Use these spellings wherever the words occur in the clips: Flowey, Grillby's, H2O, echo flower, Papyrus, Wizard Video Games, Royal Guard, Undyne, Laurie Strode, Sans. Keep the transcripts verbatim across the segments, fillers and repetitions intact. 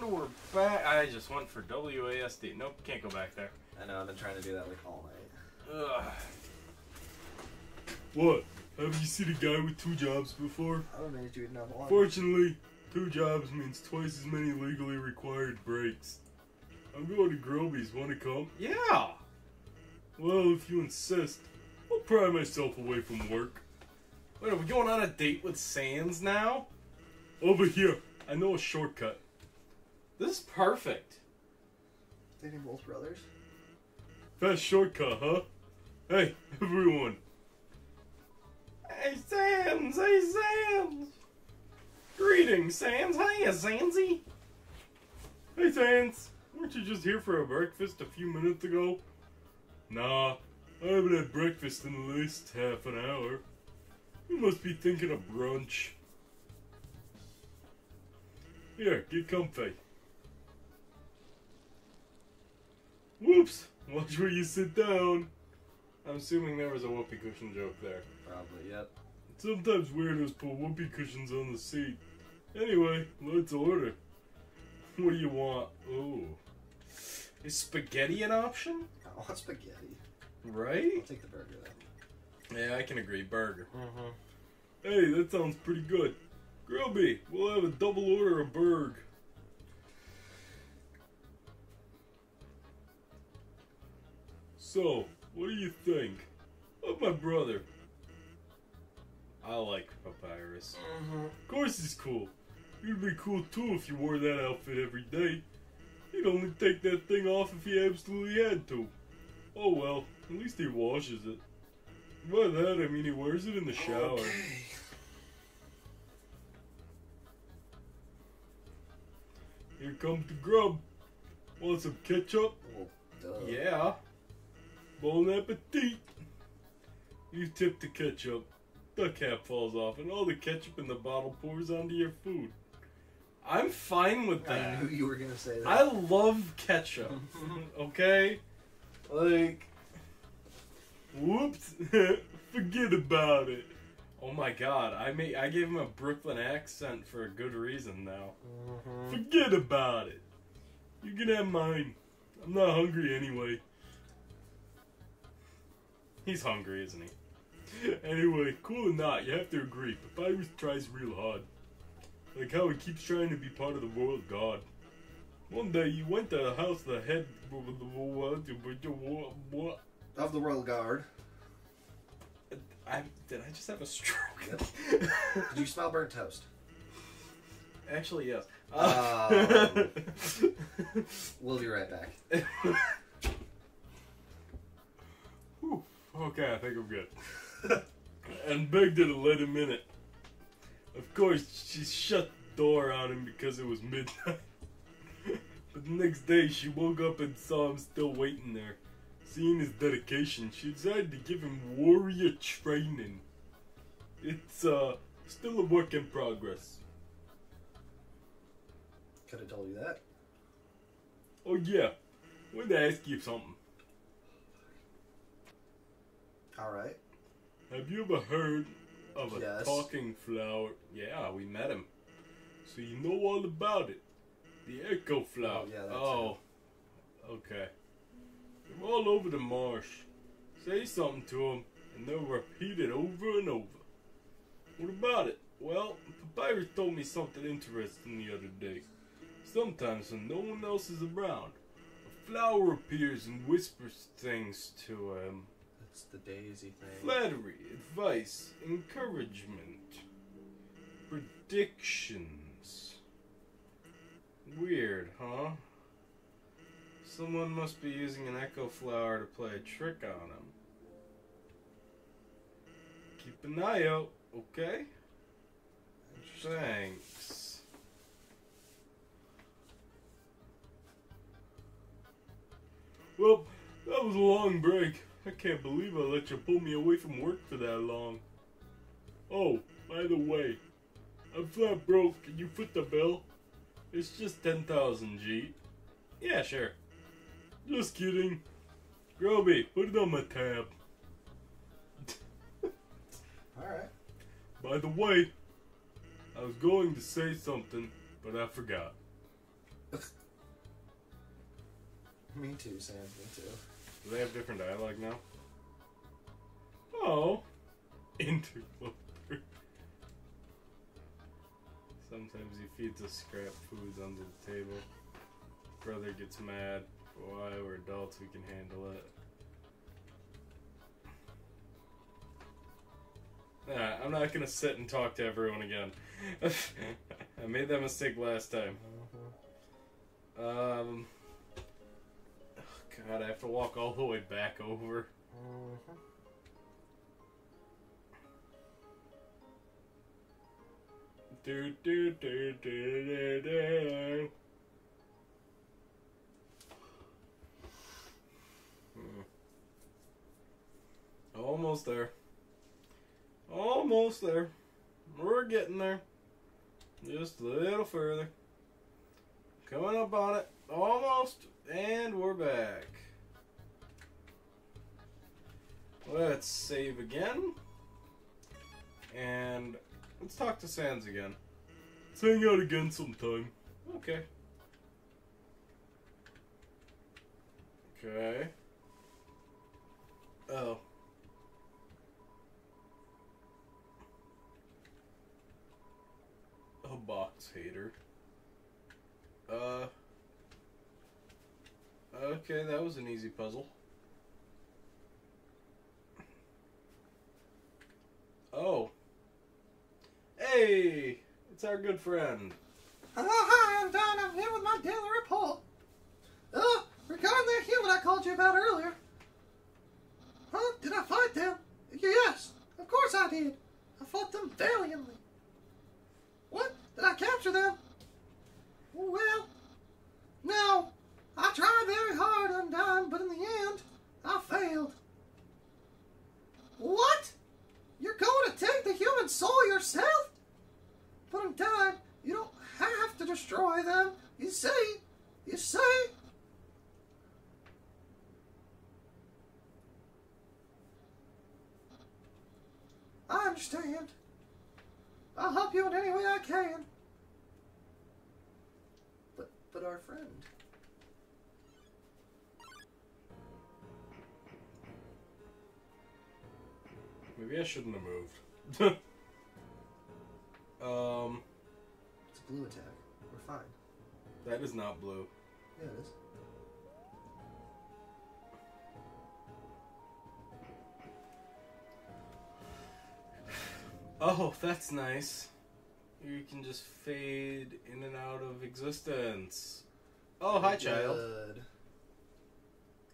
And we're back. I just went for W A S D. Nope, can't go back there. I know, I've been trying to do that like all night. Ugh. What? Have you seen a guy with two jobs before? I don't think you'd have one. Fortunately, two jobs means twice as many legally required breaks. I'm going to Grillby's. Want to come? Yeah! Well, if you insist, I'll pry myself away from work. Wait, are we going on a date with Sans now? Over here. I know a shortcut. This is perfect. Dating both brothers? Fast shortcut, huh? Hey, everyone. Hey, Sans! Hey, Sans! Greetings, Sans! Hiya, Sansy! Hey, Sans! Weren't you just here for a breakfast a few minutes ago? Nah, I haven't had breakfast in at least half an hour. You must be thinking of brunch. Here, get comfy. Whoops! Watch where you sit down. I'm assuming there was a whoopee cushion joke there. Probably, yep. Sometimes weirdos put whoopee cushions on the seat. Anyway, let's order. What do you want? Ooh. Is spaghetti an option? I want spaghetti. Right? I'll take the burger then. Yeah, I can agree. Burger. Mm-hmm. Hey, that sounds pretty good. Grillby, we'll have a double order of burg. So, what do you think of my brother? I like Papyrus. Mm-hmm. Of course he's cool. You'd be cool too if you wore that outfit every day. He'd only take that thing off if he absolutely had to. Oh well, at least he washes it. By that, I mean he wears it in the shower. Okay. Here comes the grub. Want some ketchup? Oh, duh. Yeah. Bon appetit. You tip the ketchup. The cap falls off and all the ketchup in the bottle pours onto your food. I'm fine with that. I knew you were going to say that. I love ketchup. Okay? Like, whoops. Forget about it. Oh my god, I made, I gave him a Brooklyn accent for a good reason now. Mm-hmm. Forget about it. You can have mine. I'm not hungry anyway. He's hungry, isn't he? Anyway, cool or not, you have to agree, Papyrus tries real hard. Like how he keeps trying to be part of the Royal Guard. One day, you went to the house of the head of the Royal Guard. I, did I just have a stroke? Yep. Did you smell burnt toast? Actually, yes. Uh, um, we'll be right back. Whew. Okay, I think I'm good. And begged her to let him in it. Of course, she shut the door on him because it was midnight. But the next day, she woke up and saw him still waiting there. Seeing his dedication, she decided to give him warrior training. It's uh, still a work in progress. Could have told you that. Oh yeah, I wanted to ask you something. All right. Have you ever heard of a yes. talking flower? Yeah, we met him. So you know all about it. The echo flower. Oh, yeah, that's oh. It. Okay. They're all over the marsh. Say something to them, and they'll repeat it over and over. What about it? Well, Papyrus told me something interesting the other day. Sometimes when no one else is around, a flower appears and whispers things to him. It's the daisy thing. Flattery, advice, encouragement, predictions. Weird, huh? Someone must be using an echo flower to play a trick on him. Keep an eye out, okay? Thanks. Well, that was a long break. I can't believe I let you pull me away from work for that long. Oh, by the way, I'm flat broke. Can you foot the bill? It's just ten thousand G. Yeah, sure. Just kidding. Grillby, put it on my tab. Alright. By the way, I was going to say something, but I forgot. Me too, Sam. Me too. Do they have different dialogue now? Oh. Interloper. Sometimes he feeds us scrap foods under the table. Brother gets mad. Why? We're adults. We can handle it. Nah, I'm not gonna sit and talk to everyone again. I made that mistake last time. Um... Oh God, I have to walk all the way back over. Do do do do do do. Hmm. Almost there. Almost there. We're getting there. Just a little further. Coming up on it. Almost. And we're back. Let's save again. And let's talk to Sans again. Let's hang out again sometime. Okay. Okay. Oh. A box hater. Uh. Okay, that was an easy puzzle. Oh. Hey! It's our good friend. Hello, hi, I'm Don. I'm here with my daily report. Oh, regarding that human I called you about earlier. Huh? Did I fight them? Yes, of course I did. I fought them valiantly. What? Did I capture them? Well, no. I tried very hard, Undyne, but in the end, I failed. What? You're going to take the human soul yourself? But Undyne, you don't have to destroy them. You see? You see? I understand. I'll help you in any way I can. But, but our friend... Maybe I shouldn't have moved. um, it's a blue attack. We're fine. That is not blue. Yeah, it is. Oh, that's nice. You can just fade in and out of existence. Oh, hi, child.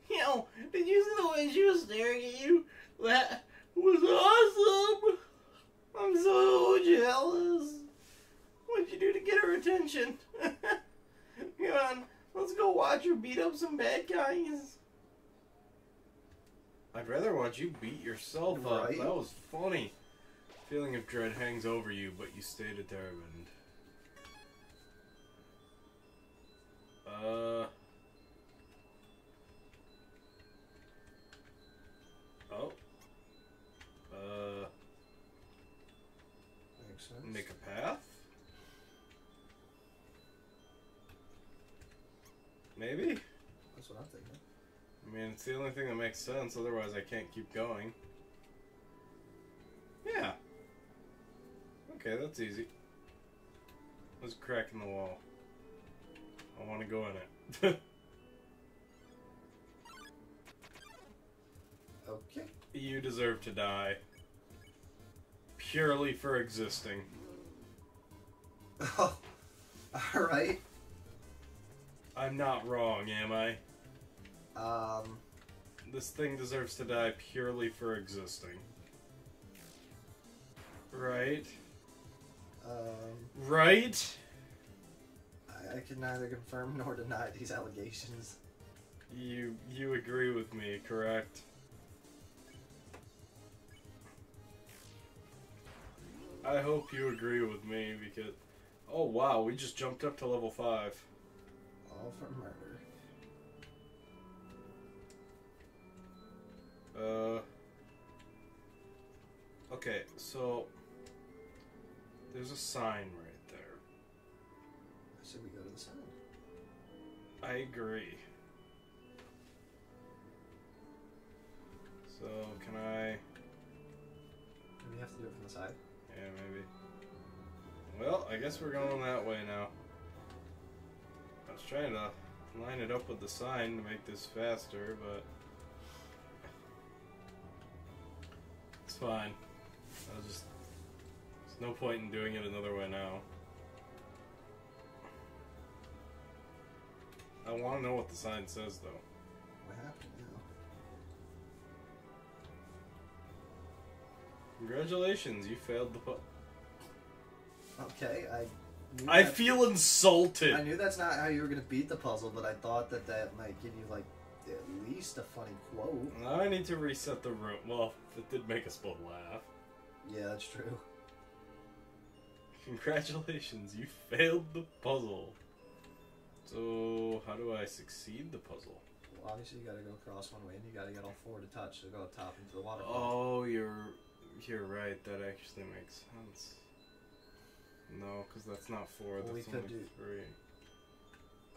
Yo, did you see the way she was staring at you? That... was awesome! I'm so jealous! What'd you do to get her attention? Come on, let's go watch her beat up some bad guys. I'd rather watch you beat yourself right? up. That was funny. Feeling of dread hangs over you, but you stay determined. Uh... Oh. Uh, Makes sense. Make a path? Maybe? That's what I'm thinking. I mean, it's the only thing that makes sense, otherwise I can't keep going. Yeah. Okay, that's easy. There's a crack in the wall. I want to go in it. Okay. You deserve to die. Purely for existing. Oh, alright. I'm not wrong, am I? Um... This thing deserves to die purely for existing. Right? Um... Right? I, I can neither confirm nor deny these allegations. You, you agree with me, correct? I hope you agree with me, because... Oh, wow, we just jumped up to level five. All for murder. Uh... Okay, so... There's a sign right there. I said we go to the sign. I agree. So, can I... Maybe you have to do it from the side. Yeah, maybe. Well, I guess we're going that way now. I was trying to line it up with the sign to make this faster, but... It's fine. I'll just... There's no point in doing it another way now. I want to know what the sign says, though. What happened now? Congratulations, you failed the putt. Okay, I... I that, feel insulted. I knew that's not how you were going to beat the puzzle, but I thought that that might give you, like, at least a funny quote. Now I need to reset the room. Well, it did make us both laugh. Yeah, that's true. Congratulations, you failed the puzzle. So, how do I succeed the puzzle? Well, obviously you gotta go across one way, and you gotta get all four to touch, so go up top into the water. Oh, you're... You're right, that actually makes sense. No, because that's not four, well, that's only do... three.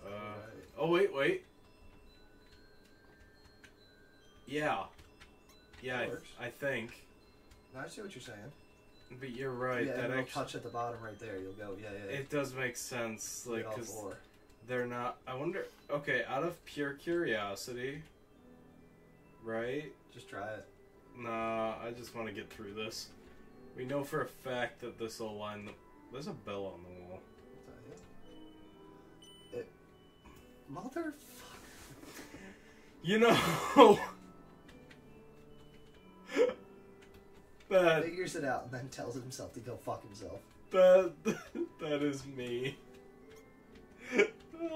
Uh, right. Oh, wait, wait. Yeah. Yeah, I, I think. No, I see what you're saying. But you're right, yeah, that actually... Yeah, touch at the bottom right there, you'll go, yeah, yeah. It does make sense, like, because... They're not... I wonder... Okay, out of pure curiosity... Right? Just try it. Nah, I just want to get through this. We know for a fact that this will line the... There's a bell on the wall. It... it motherfucker. You know... that... Figures it out and then tells himself to go fuck himself. That... That is me.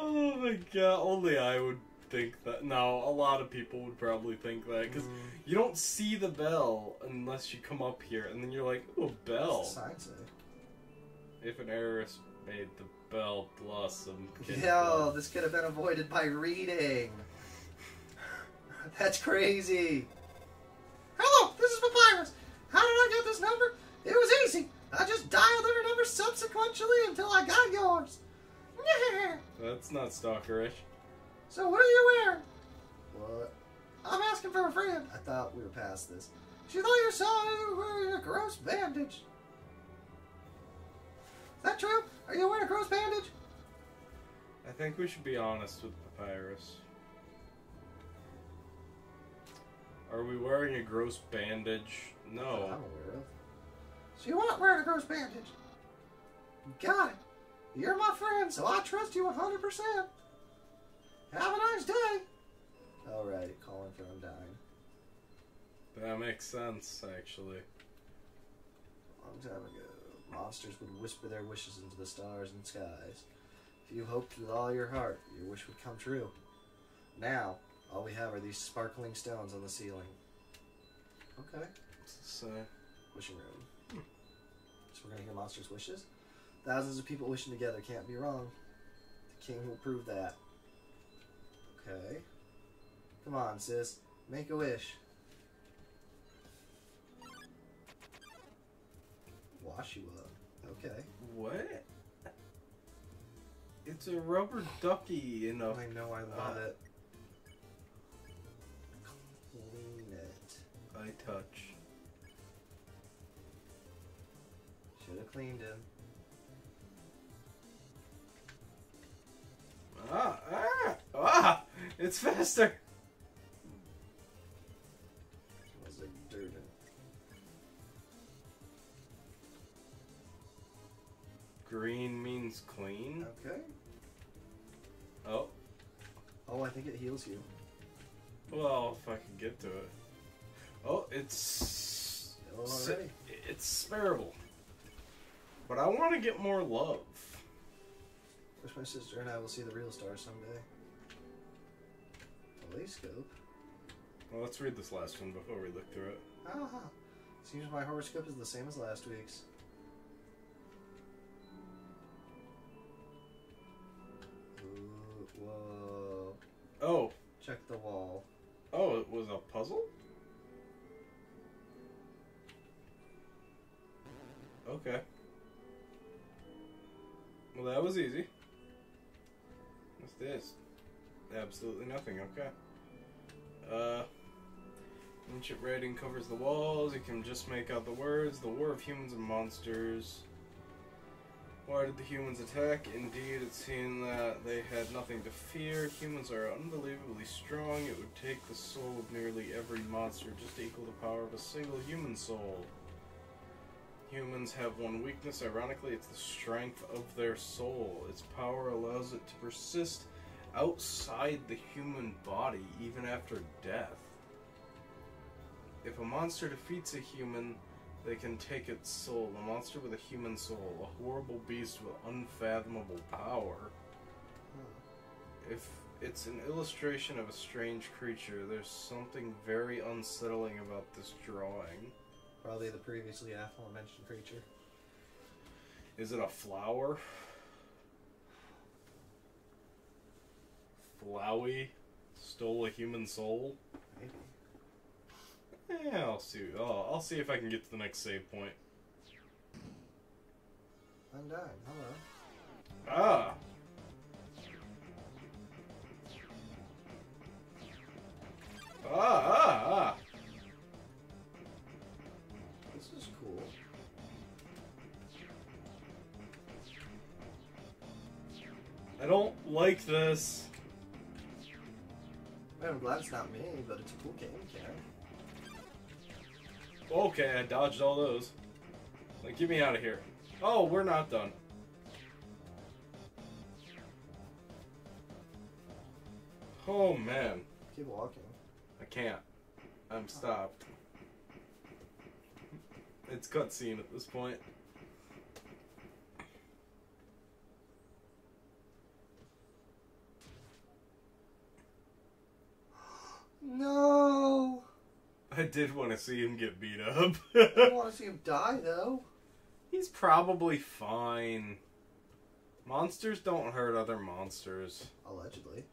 Oh my god, only I would think that. No, a lot of people would probably think that, because mm. you don't see the bell unless you come up here, and then you're like, ooh, a bell. What's the sign say? If an errorist made the bell blossom. Yo, this could have been avoided by reading. That's crazy. Hello, this is Papyrus. How did I get this number? It was easy. I just dialed other numbers subsequently until I got yours. That's not stalkerish. So what are you wearing? What? I'm asking for a friend. I thought we were past this. She thought you saw her wearing a gross bandage. Is that true? Are you wearing a gross bandage? I think we should be honest with Papyrus. Are we wearing a gross bandage? No. I'm aware of. So you aren't wearing a gross bandage. Got it. You're my friend, so I trust you one hundred percent. Have a nice day. Alright, calling for Undyne. That makes sense, actually. A long time ago, monsters would whisper their wishes into the stars and skies. If you hoped with all your heart, your wish would come true. Now, all we have are these sparkling stones on the ceiling. Okay. So, wishing room. Hmm. So we're going to hear monsters' wishes? Thousands of people wishing together can't be wrong. The king will prove that. Okay. Come on, sis. Make a wish. Wash you up. Okay. What? It's a rubber ducky in a... I know, I love it. Clean it. I touch. Should have cleaned him. Ah, ah, ah! It's faster! It was like dirt. Green means clean? Okay. Oh. Oh, I think it heals you. Well, if I can get to it. Oh, it's... Already. It's spareable. But I want to get more love. Wish my sister and I will see the real star someday. Telescope. Well, let's read this last one before we look through it. Ah, seems my horoscope is the same as last week's. Ooh, whoa. Oh. Check the wall. Oh, it was a puzzle? Okay. Well, that was easy. What's this? absolutely nothing. Okay. Uh, ancient writing covers the walls. You can just make out the words. The war of humans and monsters. Why did the humans attack? Indeed, it seemed that they had nothing to fear. Humans are unbelievably strong. It would take the soul of nearly every monster just to equal the power of a single human soul. Humans have one weakness. Ironically, it's the strength of their soul. Its power allows it to persist outside the human body, even after death. If a monster defeats a human, they can take its soul. A monster with a human soul. A horrible beast with unfathomable power. Hmm. If it's an illustration of a strange creature, there's something very unsettling about this drawing. Probably the previously aforementioned creature. Is it a flower? Flowey stole a human soul? Maybe. Yeah, I'll see. Oh, I'll see if I can get to the next save point. Undyne, hello. Ah! Ah, ah, ah! This is cool. I don't like this. I'm glad it's not me, but it's a cool game, Karen. Okay, I dodged all those. Like, get me out of here. Oh, we're not done. Oh, man. Keep walking. I can't. I'm stopped. It's cutscene at this point. No! I did want to see him get beat up. I don't want to see him die, though. He's probably fine. Monsters don't hurt other monsters. Allegedly.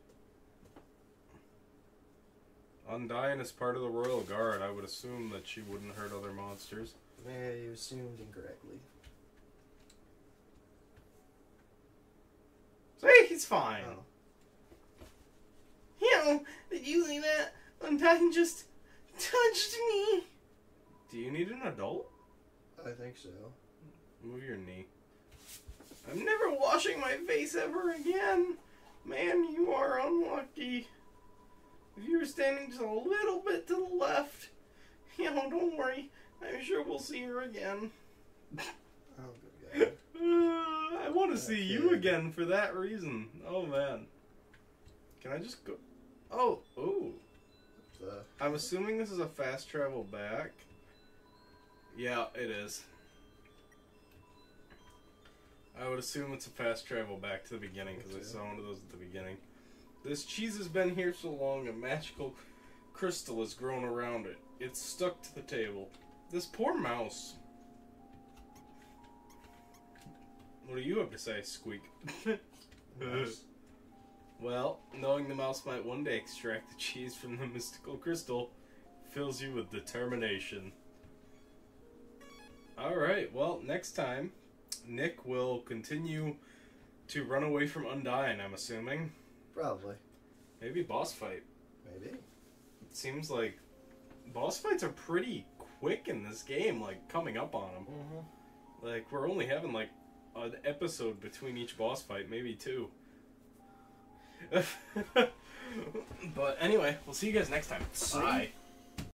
Undyne is part of the Royal Guard. I would assume that she wouldn't hurt other monsters. Yeah, you assumed incorrectly. See, he's fine. Oh. Yeah, did you see that? Undyne just... touched me! Do you need an adult? I think so. Move your knee. I'm never washing my face ever again! Man, you are unlucky. If you were standing just a little bit to the left, you know, don't worry. I'm sure we'll see her again. Oh, good God. uh, I want to see you again for that reason. Oh, man. Can I just go... Oh, oh. I'm assuming this is a fast travel back. Yeah, it is. I would assume it's a fast travel back to the beginning because I saw one of those at the beginning. This cheese has been here so long, a magical crystal has grown around it. It's stuck to the table. This poor mouse. What do you have to say, Squeak? Mouse. Well, knowing the mouse might one day extract the cheese from the mystical crystal fills you with determination. Alright, well, next time, Nick will continue to run away from Undyne, I'm assuming. Probably. Maybe boss fight. Maybe. It seems like boss fights are pretty quick in this game, like, coming up on them. Mm-hmm. Like, we're only having, like, an episode between each boss fight, maybe two. But anyway, we'll see you guys next time. Bye.